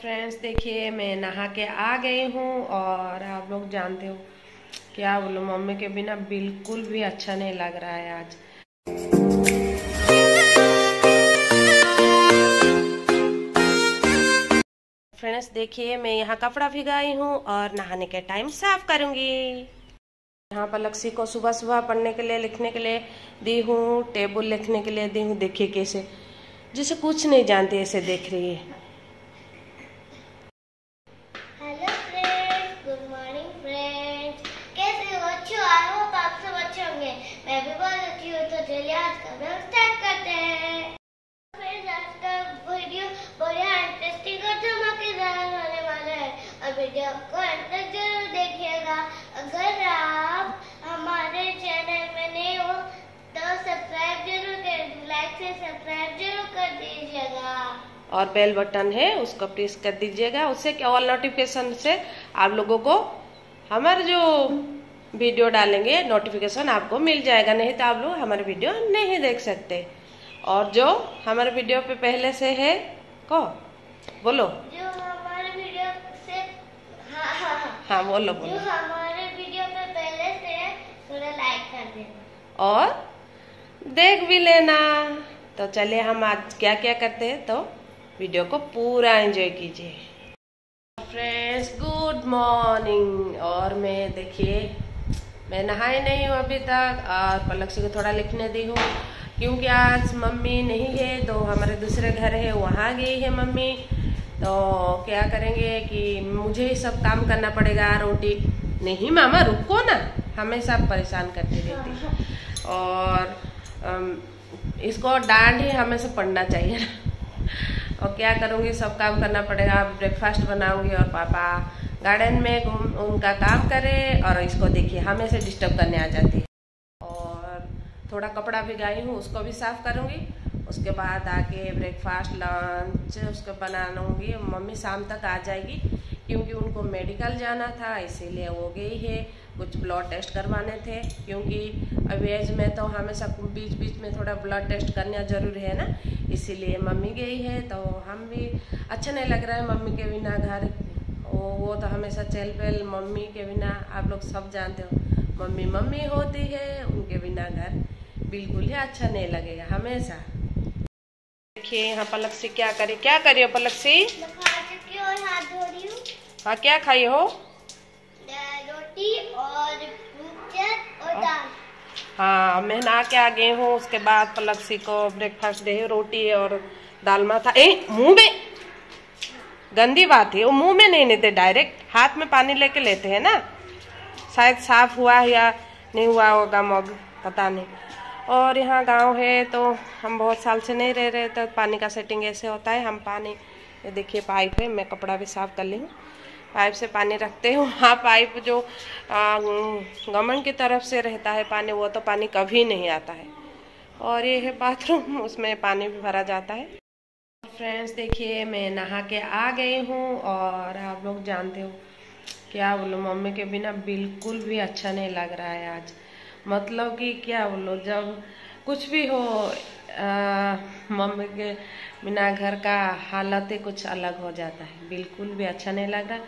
Friends देखिए मैं नहा के आ गई हूँ और आप लोग जानते हो क्या बोलूँ, मम्मी के बिना बिल्कुल भी अच्छा नहीं लग रहा है आज। फ्रेंड्स देखिए मैं यहाँ कपड़ा भिगाई हूँ और नहाने के टाइम साफ करूँगी। यहाँ पर लक्ष्मी को सुबह सुबह पढ़ने के लिए लिखने के लिए दी हूँ, टेबल लिखने के लिए दी हूँ। देखिए कैसे, जैसे कुछ नहीं जानती ऐसे देख रही है। वीडियो को अंत तक जरूर देखिएगा। अगर आप हमारे चैनल में नए हो तो सब्सक्राइब जरूर कर, लाइक से सब्सक्राइब जरूर कर दीजिएगा और बेल बटन है उसको प्रेस कर दीजिएगा। उससे ऑल नोटिफिकेशन से आप लोगों को हमारे जो वीडियो डालेंगे नोटिफिकेशन आपको मिल जाएगा, नहीं तो आप लोग हमारे वीडियो नहीं देख सकते। और जो हमारे वीडियो पे पहले से है को बोलो, हाँ बोलो बोलो, जो हमारे वीडियो पे पहले से थोड़ा लाइक कर देना और देख भी लेना। तो चलिए हम आज क्या क्या करते हैं, तो वीडियो को पूरा एंजॉय कीजिए। Friends good morning. और मैं देखिए मैं नहाई नहीं हूँ अभी तक और पलक्षी को थोड़ा लिखने दी हूँ क्योंकि आज मम्मी नहीं है, तो हमारे दूसरे घर है वहाँ गई है मम्मी। तो क्या करेंगे कि मुझे ही सब काम करना पड़ेगा। रोटी नहीं मामा रुको ना, हमेशा परेशान करती रहती है और इसको डांट ही हमेशा पड़ना चाहिए ना। और क्या करूँगी, सब काम करना पड़ेगा। ब्रेकफास्ट बनाऊँगी और पापा गार्डन में उनका काम करें और इसको देखिए हमेशा डिस्टर्ब करने आ जाती है। और थोड़ा कपड़ा भिगाई हूँ उसको भी साफ करूँगी, उसके बाद आके ब्रेकफास्ट लंच उसको बना लूँगी। मम्मी शाम तक आ जाएगी क्योंकि उनको मेडिकल जाना था, इसीलिए वो गई है। कुछ ब्लड टेस्ट करवाने थे क्योंकि अब एज में तो हमें सब बीच बीच में थोड़ा ब्लड टेस्ट करना ज़रूरी है ना, इसीलिए मम्मी गई है। तो हम भी अच्छा नहीं लग रहा है मम्मी के बिना घर। वो तो हमेशा चहल पहल मम्मी के बिना, आप लोग सब जानते हो मम्मी मम्मी होती है, उनके बिना घर बिल्कुल ही अच्छा नहीं लगेगा हमेशा। देखिए यहाँ पलक्षी क्या करी हो पलक्षी, हाँ क्या खाई हो, रोटी और दाल। हाँ मैं नहा के आ गई हूँ, उसके बाद पलक्षी को ब्रेकफास्ट दे रोटी और दाल माथा। ए मुँह में गंदी बात है, वो मुँह में नहीं लेते, डायरेक्ट हाथ में पानी लेके लेते हैं ना। शायद साफ हुआ या नहीं हुआ होगा मग, पता नहीं। और यहाँ गांव है तो हम बहुत साल से नहीं रह रहे, तो पानी का सेटिंग ऐसे होता है। हम पानी देखिए पाइप है, मैं कपड़ा भी साफ कर ली हूँ, पाइप से पानी रखते हैं। वहाँ पाइप जो गवर्नमेंट की तरफ से रहता है पानी, वो तो पानी कभी नहीं आता है। और ये है बाथरूम, उसमें पानी भी भरा जाता है। फ्रेंड्स देखिए मैं नहा के आ गई हूँ और आप लोग जानते हो क्या बोलूँ, मम्मी के बिना बिल्कुल भी अच्छा नहीं लग रहा है आज। मतलब कि क्या बोलो, जब कुछ भी हो मम्मी के बिना घर का हालत ही कुछ अलग हो जाता है, बिल्कुल भी अच्छा नहीं लग रहा।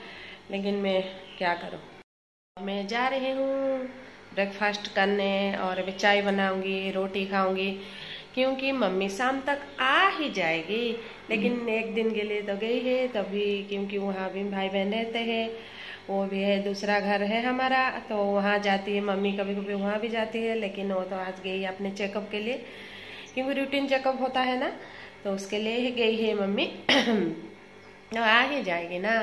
लेकिन मैं क्या करूँ, मैं जा रही हूँ ब्रेकफास्ट करने और अभी चाय बनाऊँगी रोटी खाऊँगी क्योंकि मम्मी शाम तक आ ही जाएगी। लेकिन एक दिन के लिए तो गई है तभी, क्योंकि वहाँ भी भाई बहन रहते हैं, वो भी है दूसरा घर है हमारा, तो वहाँ जाती है मम्मी, कभी कभी वहाँ भी जाती है। लेकिन वो तो आज गई अपने चेकअप के लिए क्योंकि रूटीन चेकअप होता है ना, तो उसके लिए ही गई है मम्मी। तो आ ही जाएगी ना,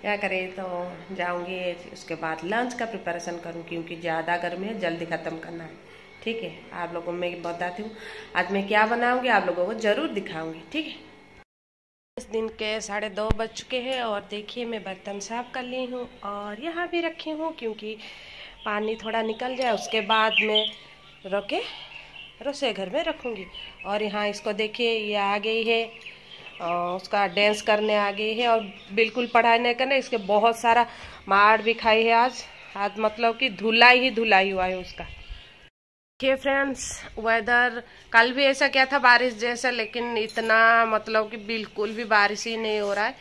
क्या करें। तो जाऊँगी, उसके बाद लंच का प्रिपरेशन करूँ क्योंकि ज़्यादा गर्मी है, जल्दी ख़त्म करना है। ठीक है, आप लोगों को मैं बताती हूँ आज मैं क्या बनाऊँगी, आप लोगों को ज़रूर दिखाऊँगी। ठीक है, इस दिन के 2:30 बज चुके हैं और देखिए मैं बर्तन साफ कर ली हूँ और यहाँ भी रखी हूँ क्योंकि पानी थोड़ा निकल जाए, उसके बाद मैं रोके रसोई घर में रखूँगी। और यहाँ इसको देखिए ये आ गई है और उसका डांस करने आ गई है और बिल्कुल पढ़ाई नहीं करने, इसके बहुत सारा मार भी खाई है आज। आज मतलब कि धुलाई ही धुलाई हुआ है उसका। देखिए फ्रेंड्स वेदर कल भी ऐसा क्या था बारिश जैसा, लेकिन इतना मतलब कि बिल्कुल भी बारिश ही नहीं हो रहा है।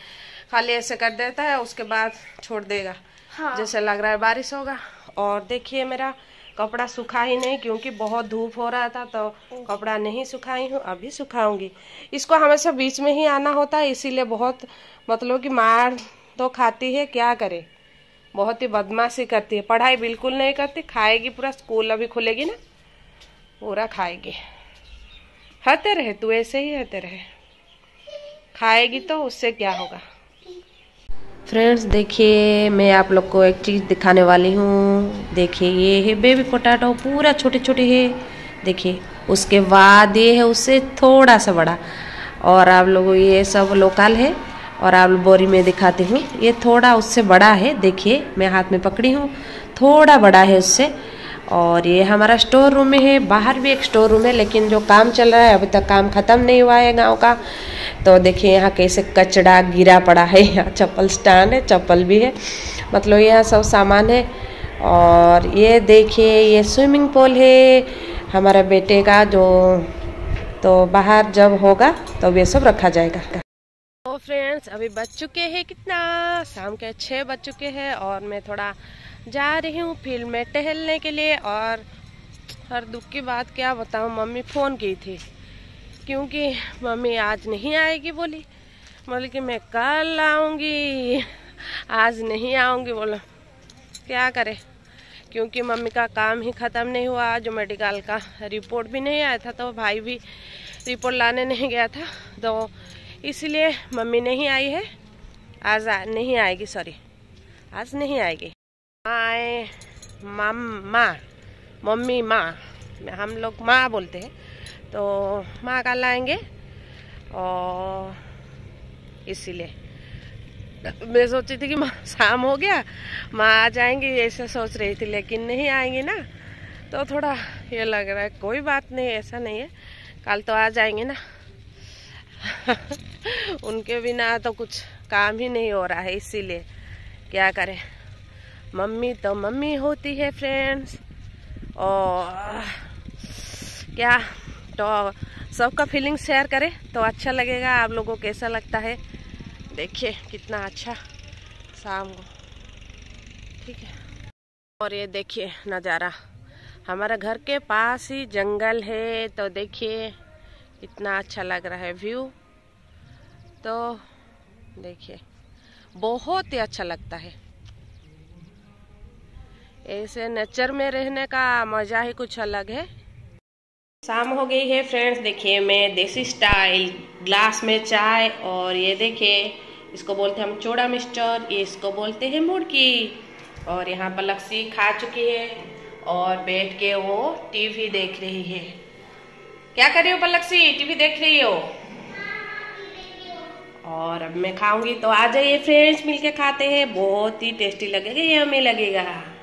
खाली ऐसे कर देता है, उसके बाद छोड़ देगा। हाँ। जैसे लग रहा है बारिश होगा। और देखिए मेरा कपड़ा सूखा ही नहीं, क्योंकि बहुत धूप हो रहा था तो कपड़ा नहीं सुखाई हूँ, अभी सुखाऊंगी। इसको हमेशा बीच में ही आना होता है, इसीलिए बहुत मतलब कि मार तो खाती है, क्या करे, बहुत ही बदमाशी करती है, पढ़ाई बिल्कुल नहीं करती, खाएगी पूरा, स्कूल अभी खुलेगी ना, पूरा खाएगी, हते रहे, तू ऐसे ही हते रहे, खाएगी तो उससे क्या होगा। फ्रेंड्स देखिए मैं आप लोग को एक चीज़ दिखाने वाली हूँ। देखिए ये है बेबी पोटैटो, पूरा छोटे छोटे है, देखिए उसके बाद ये है उससे थोड़ा सा बड़ा, और आप लोगों ये सब लोकल है, और आप बोरी में दिखाती हूँ, ये थोड़ा उससे बड़ा है, देखिए मैं हाथ में पकड़ी हूँ, थोड़ा बड़ा है उससे। और ये हमारा स्टोर रूम में है, बाहर भी एक स्टोर रूम है, लेकिन जो काम चल रहा है अभी तक काम ख़त्म नहीं हुआ है गांव का। तो देखिए यहाँ कैसे कचड़ा गिरा पड़ा है, यहाँ चप्पल स्टैंड है, चप्पल भी है, मतलब यहाँ सब सामान है। और ये देखिए ये स्विमिंग पूल है हमारा बेटे का, जो तो बाहर जब होगा तो ये सब रखा जाएगा। तो फ्रेंड्स अभी बज चुके हैं कितना, शाम के 6 बज चुके हैं, और मैं थोड़ा जा रही हूँ फील्ड में टहलने के लिए। और हर दुख की बात क्या बताऊँ, मम्मी फ़ोन की थी, क्योंकि मम्मी आज नहीं आएगी बोली, बोली कि मैं कल आऊँगी, आज नहीं आऊँगी, बोलो क्या करे, क्योंकि मम्मी का काम ही ख़त्म नहीं हुआ, जो मेडिकल का रिपोर्ट भी नहीं आया था, तो भाई भी रिपोर्ट लाने नहीं गया था, तो इसलिए मम्मी नहीं आई है, आज नहीं आएगी, सॉरी आज नहीं आएगी। आए मम्मी माँ, हम लोग माँ बोलते हैं, तो माँ कल आएंगे, और इसीलिए मैं सोची थी कि माँ शाम हो गया माँ आ जाएंगी, ऐसा सोच रही थी, लेकिन नहीं आएंगी ना, तो थोड़ा ये लग रहा है। कोई बात नहीं, ऐसा नहीं है, कल तो आ जाएंगे ना। उनके बिना तो कुछ काम ही नहीं हो रहा है, इसीलिए क्या करें, मम्मी तो मम्मी होती है फ्रेंड्स। और क्या तो सबका फीलिंग शेयर करें तो अच्छा लगेगा, आप लोगों को कैसा लगता है। देखिए कितना अच्छा शाम को, ठीक है। और ये देखिए नज़ारा, हमारा घर के पास ही जंगल है, तो देखिए इतना अच्छा लग रहा है व्यू, तो देखिए बहुत ही अच्छा लगता है, ऐसे नेचर में रहने का मज़ा ही कुछ अलग है। शाम हो गई है फ्रेंड्स, देखिए मैं देसी स्टाइल ग्लास में चाय, और ये देखिए इसको बोलते हैं हम चूड़ा मिक्सचर, ये इसको बोलते हैं मुर्गी। और यहाँ पर लक्ष्मी खा चुकी है और बैठ के वो टीवी देख रही है। क्या कर रही हो पलक्षी, टीवी देख रही हो? और अब मैं खाऊंगी, तो आ जाइए फ्रेंड्स मिलके खाते हैं, बहुत ही टेस्टी लगेगा, यम्मी लगेगा।